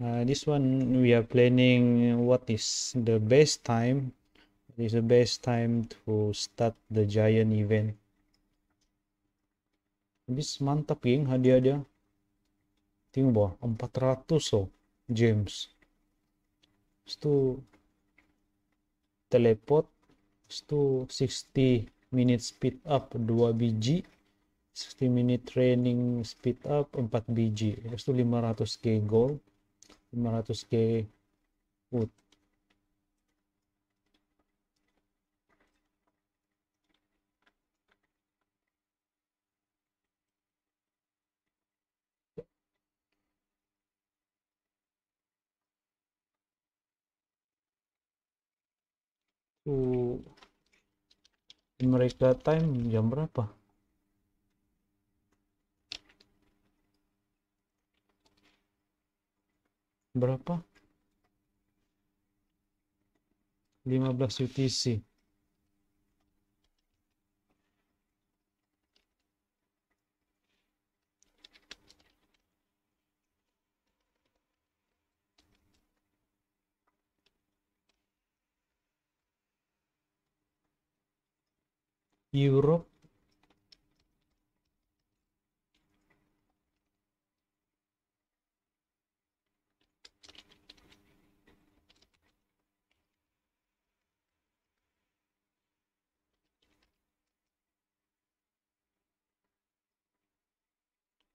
This one we are planning what is the best time. What is the best time to start the giant event? Habis mantap geng hadiahnya. Tinggal bawah 400 so gems. Itu teleport. Itu 60 minute speed up 2 biji. 60 minute training speed up 4 biji. Itu 500k gold. 500k wood. Mereka time jam berapa? Berapa? 15 UTC. Europe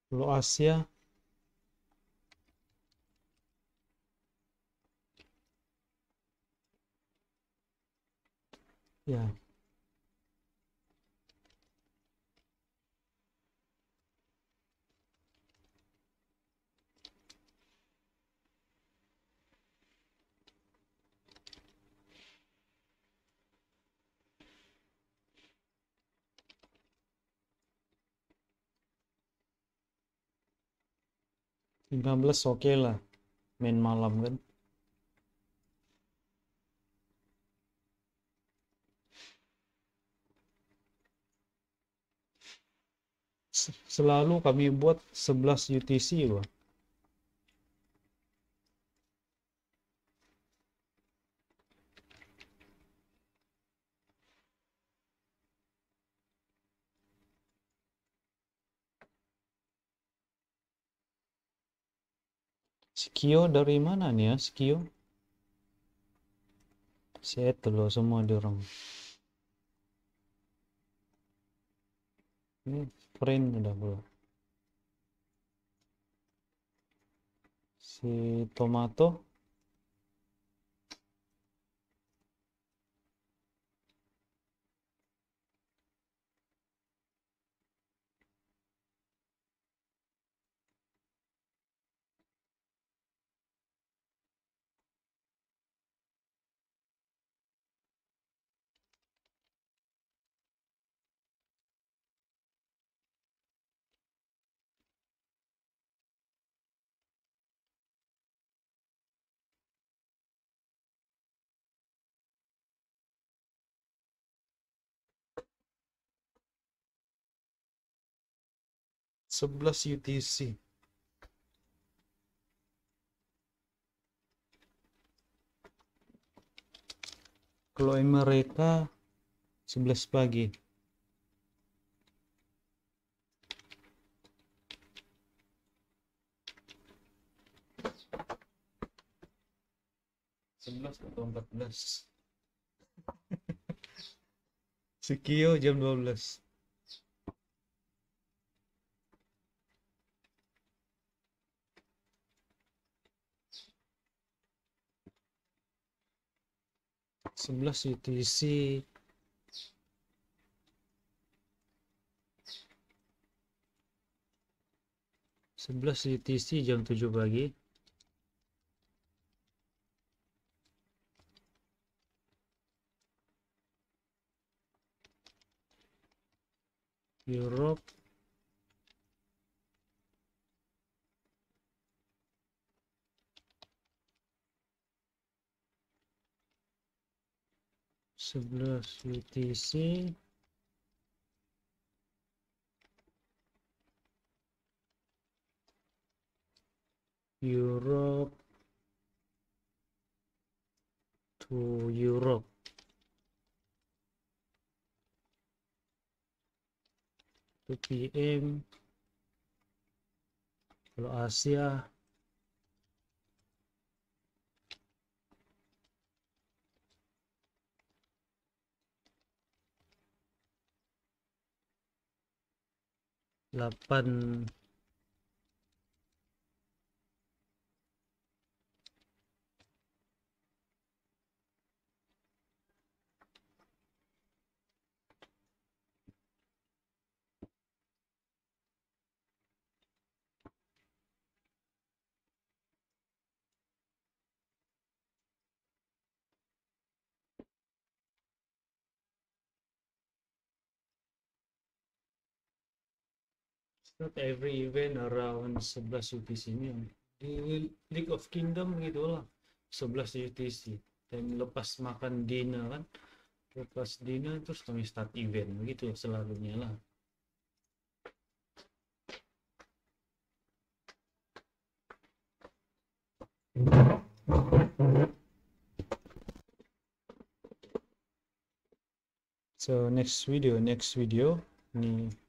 Pulau Asia ya belas oke lah main malam kan selalu kami buat 11 UTC loh. Skio dari mana nih ya? Skio? Setel loh semua dorong. Ini friend udah belum? Si Tomato. $11 UTC. Kalau mereka 11 pagi. $11 atau $14. Sekio jam 12. $11 UTC. $11 UTC jam 7 pagi. Europe. $11 UTC. Europe. to Europe. To PM. Kalau Asia Not every event around 11 UTC ini di League of Kingdom gitu lah, 11 UTC dan lepas makan dinner kan, lepas dinner terus kami start event begitu selalunya lah. So next video ini